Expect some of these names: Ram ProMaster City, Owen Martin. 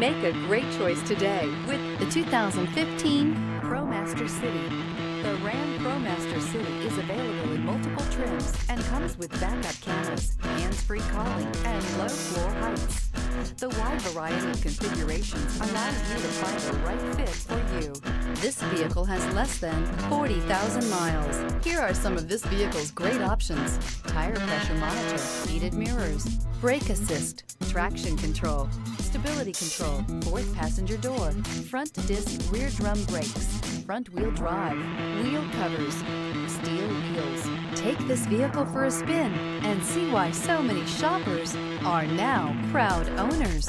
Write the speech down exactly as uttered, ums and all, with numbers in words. Make a great choice today with the two thousand fifteen ProMaster City. The Ram ProMaster City is available in multiple trims and comes with backup cameras, hands-free calling, and low floor heights. The wide variety of configurations allows you to find the right fit for you. This vehicle has less than forty thousand miles. Here are some of this vehicle's great options: tire pressure monitor, heated mirrors, brake assist, traction control, stability control, fourth passenger door, front disc rear drum brakes, front wheel drive, wheel covers, steel wheels. Take this vehicle for a spin and see why so many shoppers are now proud owners.